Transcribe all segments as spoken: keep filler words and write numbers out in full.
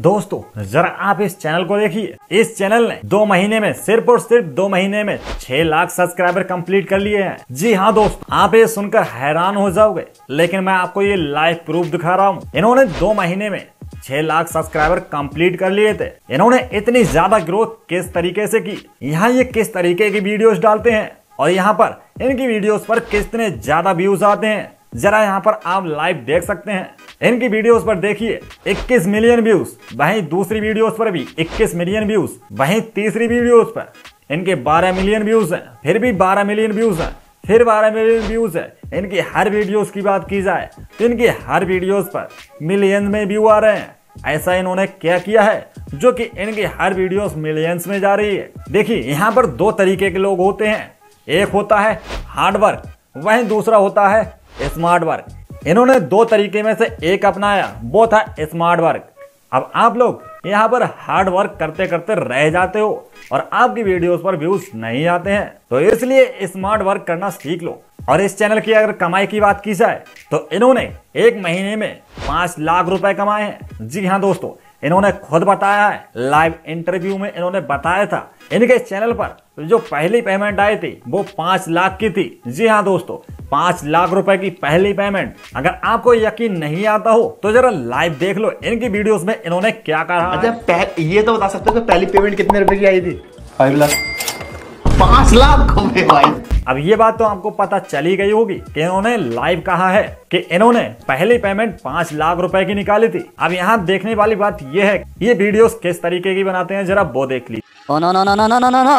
दोस्तों जरा आप इस चैनल को देखिए। इस चैनल ने दो महीने में सिर्फ और सिर्फ दो महीने में छह लाख सब्सक्राइबर कंप्लीट कर लिए हैं। जी हाँ दोस्त, आप ये सुनकर हैरान हो जाओगे, लेकिन मैं आपको ये लाइव प्रूफ दिखा रहा हूँ। इन्होंने दो महीने में छह लाख सब्सक्राइबर कंप्लीट कर लिए थे। इन्होंने इतनी ज्यादा ग्रोथ किस तरीके से की, यहाँ ये किस तरीके की वीडियोस डालते हैं और यहाँ पर इनकी वीडियोस पर कितने ज्यादा व्यूज आते हैं, जरा यहाँ पर आप लाइव देख सकते हैं। इनकी वीडियोस पर देखिए इक्कीस मिलियन व्यूज, वहीं दूसरी वीडियोस पर भी इक्कीस मिलियन व्यूज, वहीं तीसरी वीडियोस पर इनके बारह मिलियन व्यूज हैं, फिर भी बारह मिलियन व्यूज हैं, फिर बारह मिलियन व्यूज हैं। इनकी हर वीडियोस की बात की जाए तो इनकी हर वीडियोस पर मिलियन में व्यू आ रहे हैं। ऐसा इन्होंने क्या किया है जो कि इनकी हर वीडियोस मिलियंस में जा रही है। देखिए यहाँ पर दो तरीके के लोग होते हैं, एक होता है हार्ड वर्क, वहीं दूसरा होता है स्मार्ट वर्क। इन्होंने दो तरीके में से एक अपनाया, वो था स्मार्ट वर्क। अब आप लोग यहाँ पर हार्ड वर्क करते करते रह जाते हो और आपकी वीडियोस पर व्यूज नहीं आते हैं, तो इसलिए स्मार्ट वर्क करना सीख लो। और इस चैनल की अगर कमाई की बात की जाए तो इन्होंने एक महीने में पांच लाख रुपए कमाए हैं। जी हाँ दोस्तों, इन्होंने खुद बताया है, लाइव इंटरव्यू में इन्होंने बताया था। इनके चैनल पर जो पहली पेमेंट आई थी वो पांच लाख की थी। जी हाँ दोस्तों, पांच लाख रुपए की पहली पेमेंट। अगर आपको यकीन नहीं आता हो तो जरा लाइव देख लो इनकी वीडियोस में इन्होंने क्या कहा। अच्छा ये तो बता सकते हो कि पहली पेमेंट कितने रुपए की आई थी? पाँच लाख। अब ये बात तो आपको पता चली गई होगी कि इन्होंने लाइव कहा है कि इन्होंने पहली पेमेंट पांच लाख रुपए की निकाली थी। अब यहाँ देखने वाली बात ये है, ये वीडियोस किस तरीके की बनाते हैं जरा वो देख ली। Oh no no no no no no no,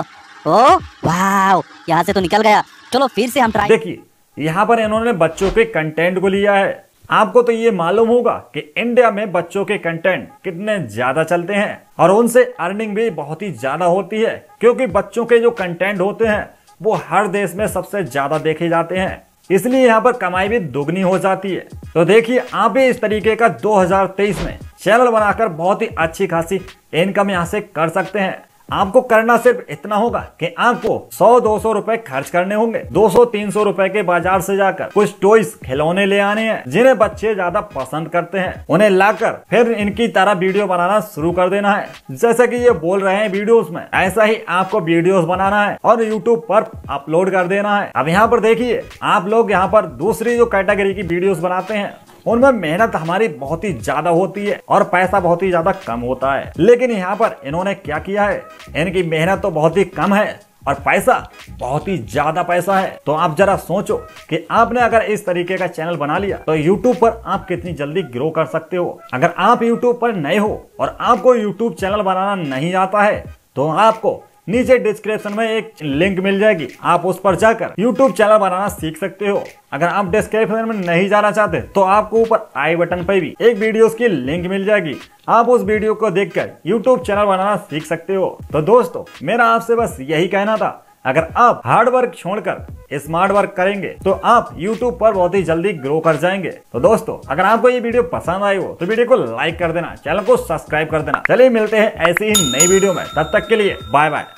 oh wow, यहाँ से तो निकल गया, चलो फिर से हम ट्राई। देखिए यहाँ पर इन्होंने बच्चों के कंटेंट को लिया है। आपको तो ये मालूम होगा कि इंडिया में बच्चों के कंटेंट कितने ज्यादा चलते हैं और उनसे अर्निंग भी बहुत ही ज्यादा होती है, क्योंकि बच्चों के जो कंटेंट होते हैं वो हर देश में सबसे ज्यादा देखे जाते हैं, इसलिए यहाँ पर कमाई भी दोगुनी हो जाती है। तो देखिए आप भी इस तरीके का दो हजार तेईस में चैनल बनाकर बहुत ही अच्छी खासी इनकम यहाँ से कर सकते हैं। आपको करना सिर्फ इतना होगा कि आपको सौ दो सौ रुपए खर्च करने होंगे, दो सौ तीन सौ रुपए के बाजार से जाकर कुछ टॉयज खिलौने ले आने हैं जिन्हें बच्चे ज्यादा पसंद करते हैं, उन्हें लाकर फिर इनकी तरह वीडियो बनाना शुरू कर देना है। जैसे कि ये बोल रहे हैं वीडियोस में, ऐसा ही आपको वीडियोस बनाना है और यूट्यूब पर अपलोड कर देना है। अब यहाँ पर देखिए आप लोग यहाँ पर दूसरी जो कैटेगरी की वीडियोस बनाते हैं उनमें मेहनत हमारी बहुत ही ज्यादा होती है और पैसा बहुत ही ज्यादा कम होता है, लेकिन यहाँ पर इन्होंने क्या किया है, इनकी मेहनत तो बहुत ही कम है और पैसा बहुत ही ज्यादा पैसा है। तो आप जरा सोचो कि आपने अगर इस तरीके का चैनल बना लिया तो YouTube पर आप कितनी जल्दी ग्रो कर सकते हो। अगर आप YouTube पर नए हो और आपको YouTube चैनल बनाना नहीं आता है तो आपको नीचे डिस्क्रिप्शन में एक लिंक मिल जाएगी, आप उस पर जाकर YouTube चैनल बनाना सीख सकते हो। अगर आप डिस्क्रिप्शन में नहीं जाना चाहते तो आपको ऊपर आई बटन पर भी एक वीडियोस की लिंक मिल जाएगी, आप उस वीडियो को देखकर YouTube चैनल बनाना सीख सकते हो। तो दोस्तों मेरा आपसे बस यही कहना था, अगर आप हार्ड वर्क छोड़कर स्मार्ट वर्क करेंगे तो आप YouTube पर बहुत ही जल्दी ग्रो कर जाएंगे। तो दोस्तों अगर आपको ये वीडियो पसंद आई हो तो वीडियो को लाइक कर देना, चैनल को सब्सक्राइब कर देना। चलिए मिलते हैं ऐसी ही नई वीडियो में, तब तक के लिए बाय बाय।